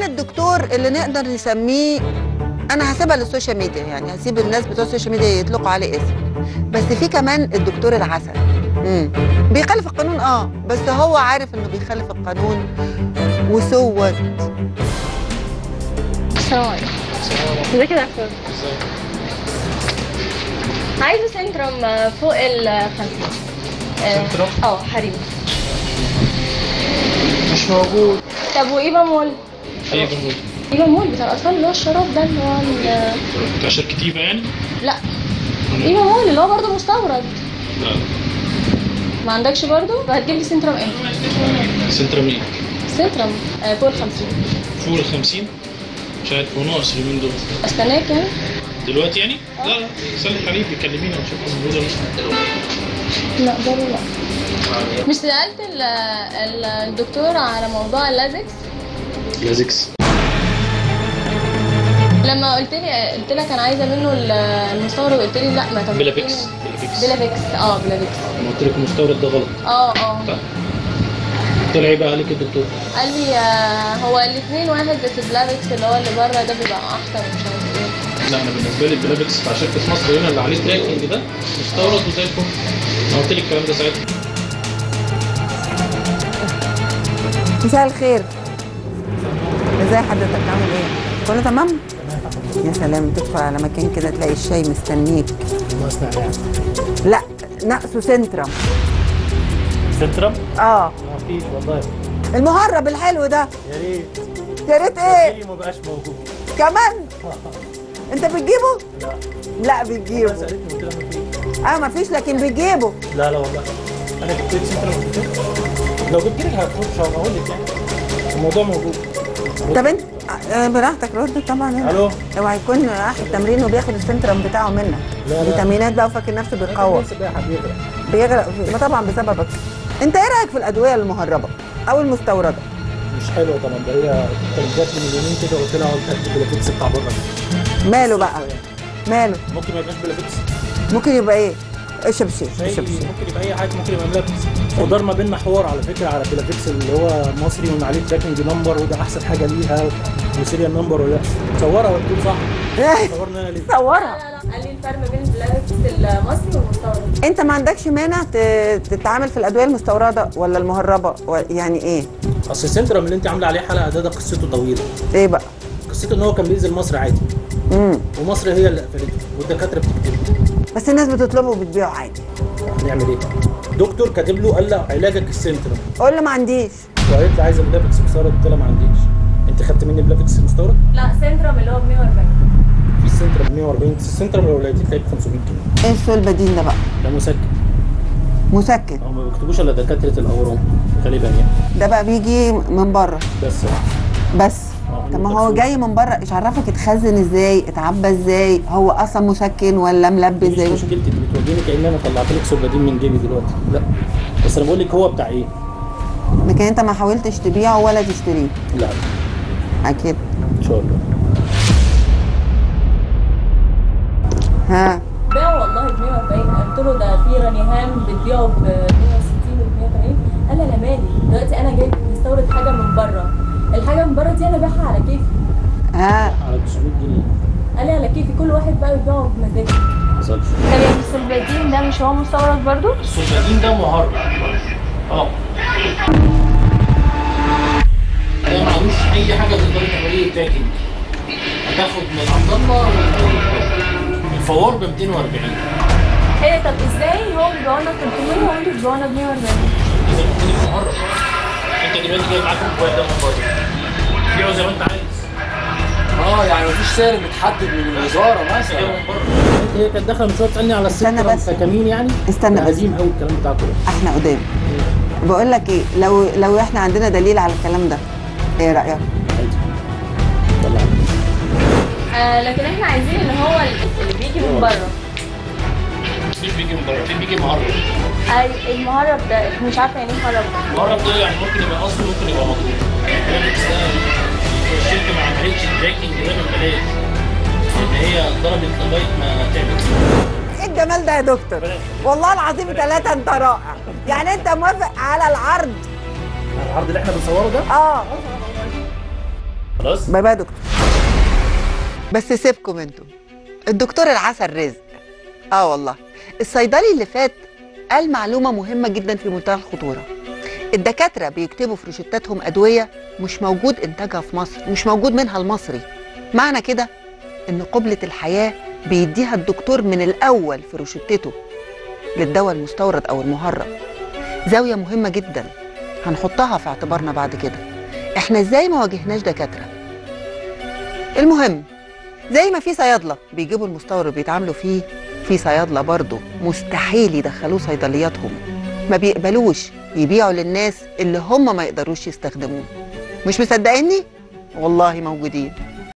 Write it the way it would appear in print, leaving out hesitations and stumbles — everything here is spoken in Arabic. كان الدكتور اللي نقدر نسميه، انا هسيبها للسوشيال ميديا، يعني هسيب الناس بتوع السوشيال ميديا يطلقوا عليه اسم، بس في كمان الدكتور العسل. بيخالف القانون بس هو عارف انه بيخالف القانون وسوت. السلام عليكم. ازيك يا دكتور؟ عايزه سنترم فوق ال 50. سنترم؟ حريم. مش موجود. طب وايفا مول؟ ايفا مول. ايفا مول بتاع الاطفال اللي هو الشراب ده اللي هو بتاع شركة يعني؟ لا. ايفا مول اللي هو برضه مستورد. لا. ما عندكش برضه؟ هتجيب لي سنترم امتى؟ سنترم ايه؟ سنترم فوق ال 50. فوق ال 50؟ مش عارف، هو ناقص اليومين دول. استناك يعني؟ دلوقتي يعني؟ لا سلم حبيبي بيكلمينا ونشوف موجودة ولا مش. لا برضه لا. مش سألت الدكتور على موضوع اللازكس؟ لازكس لما قلت لك انا عايزه منه المستورد، قلت لي لا ما تمام. بلافيكس. بلافيكس بلافيكس. انا قلت لك المستورد ده غلط. طيب طلع ايه بقى عليك الدكتور؟ قال لي هو الاثنين واحد، بس بلافيكس اللي هو اللي بره ده بيبقى احسن مش عارف ايه. لا انا بالنسبه لي بلافيكس بتاع شركه مصر هنا اللي عليه التراكنج ده مستورد وزي الفل. انا قلت لك الكلام ده ساعتها. مساء الخير. ازي حضرتك، عامل ايه؟ كله تمام؟ يا سلام، تدخل على مكان كده تلاقي الشاي مستنيك. لا ناقصه سنترم. سنترم؟ ما فيش والله. المهرب الحلو ده. يا ريت. يا ريت ايه؟ ما بقاش موجود. كمان؟ انت بتجيبه؟ لا. لا بتجيبه. ما فيش، لكن بتجيبه. لا والله. انا جبت سنترم لو جبت لك هتفوتش، هقول لك يعني الموضوع موجود. طب انت براحتك رد طبعا. الو، اوعى يكون راح التمرين وبياخد السنترم بتاعه منك. لا فيتامينات بقى وفاكر نفسه بيقوى. بيغرق ما طبعا بسببك انت. ايه رايك في الادويه المهربه او المستورده؟ مش حلوه طبعا، ده هي جات لي من يومين كده قلت لها هات بلافيكس بتاع بره. ماله بقى؟ ماله؟ ممكن ما يبقاش بلافيكس، ممكن يبقى ايه؟ الشبشير. ممكن يبقى اي حاجه، ممكن يبقى بلافيكس. ودار ما بيننا حوار على فكره على بلافيكس اللي هو مصري وان عليه تراكنج نمبر وده احسن حاجه ليها وسيريال نمبر ولا صورها وتكون صح. صورنا انا ليه؟ صورها. لا قال لي الفرق ما بين بلافيكس المصري والمستورد. انت ما عندكش مانع تتعامل في الادويه المستورده ولا المهربه يعني ايه؟ اصل سنترم اللي انت عامله عليه حلقه ده قصته طويله. ايه بقى؟ قصته ان هو كان بينزل مصر عادي. ومصر هي اللي قفلته والدكاتره بتكتبه. بس الناس بتطلبه وبتبيعه عادي. هنعمل ايه؟ دكتور كاتب له قال له علاجك السنترم. قول له ما عنديش. وقالت لي عايزه بلافيكس مستورد، قلت لها ما عنديش. انت خدت مني بلافيكس مستورد؟ لا سنترم اللي هو ب 140. في السنترم ب 140، السنترم الاولاني تلاقيه ب 500 جنيه. ايه السؤال البديل ده بقى؟ ده مسكن. مسكن؟ ما بيكتبوش الا دكاتره الاورام غالبا يعني. ده بقى بيجي من بره. بس. طب ما هو جاي من بره، ايش عرفك اتخزن ازاي؟ اتعبى ازاي؟ هو اصلا مسكن ولا ملبي ازاي؟ مش مشكلتك بتواجهني كأن انا طلعت لك سوبادين من جيبي دلوقتي، لا بس انا بقول لك هو بتاع ايه؟ لكن انت ما حاولتش تبيعه ولا تشتريه؟ لا اكيد ان شاء الله. ها باع والله ب 140، قلت له ده في رانيهام بتبيعه ب 160 و 180، قال لي انا مالي، دلوقتي انا جاي مستورد حاجه من بره، الحاجه من بره دي انا بايعها على كيفي. على 900 جنيه. قال لي على كيفي، كل واحد بقى يبيعه بمزاجه. ما حصلش. طب السلبادين ده مش هو مستورد برضو؟ السلبادين ده مهرب. ده معلوش اي حاجه تقدري تعمليه تاكينج. هتاخد من عبد الله الفوار ب 240. ايه طب ازاي هو بيبيعوا لنا ب 300 وانتوا بتبيعوا لنا ب 140؟ اذا كنت مهرب. انت دلوقتي جاي معاك الموبايل ده من بره، بيعه زي ما انت عايز. يعني مفيش سعر متحدد من الوزاره مثلا. هي كانت داخله من شويه تسالني على السنترم كمين يعني. استنى بس. هزيم قوي الكلام بتاعك ده. احنا قدام. بقول لك ايه، لو احنا عندنا دليل على الكلام ده، ايه رايك؟ عادي. يلا لكن احنا عايزين اللي هو اللي بيجي من بره. مين بيجي من بره؟ مين بيجي مهرب؟ المهرب ده مش عارفه يعني ايه مهرب. المهرب ده يعني ممكن يبقى اصلي ممكن يبقى مضروب. بلافيكس ده الشركه ما عملتش التراكنج ده ببلاش، ان هي ضربت لغايه ما تعبت. ايه الجمال ده يا دكتور؟ والله العظيم 3 انت رائع، يعني انت موافق على العرض؟ على العرض اللي احنا بنصوره ده؟ خلاص باي باي يا دكتور. بس سيبكم انتوا، الدكتور العسل رزق والله الصيدلي اللي فات قال معلومه مهمه جدا في منتهى الخطوره. الدكاتره بيكتبوا في روشتاتهم ادويه مش موجود انتاجها في مصر، مش موجود منها المصري. معنى كده ان قبله الحياه بيديها الدكتور من الاول في روشتته للدواء المستورد او المهرب. زاويه مهمه جدا هنحطها في اعتبارنا بعد كده، احنا ازاي ما واجهناش دكاتره. المهم زي ما في صيادله بيجيبوا المستورد بيتعاملوا فيه، في صيادله برضه مستحيل يدخلوه صيدلياتهم، ما بيقبلوش يبيعوا للناس اللي هم ما يقدروش يستخدموه. مش مصدقيني؟ والله موجودين.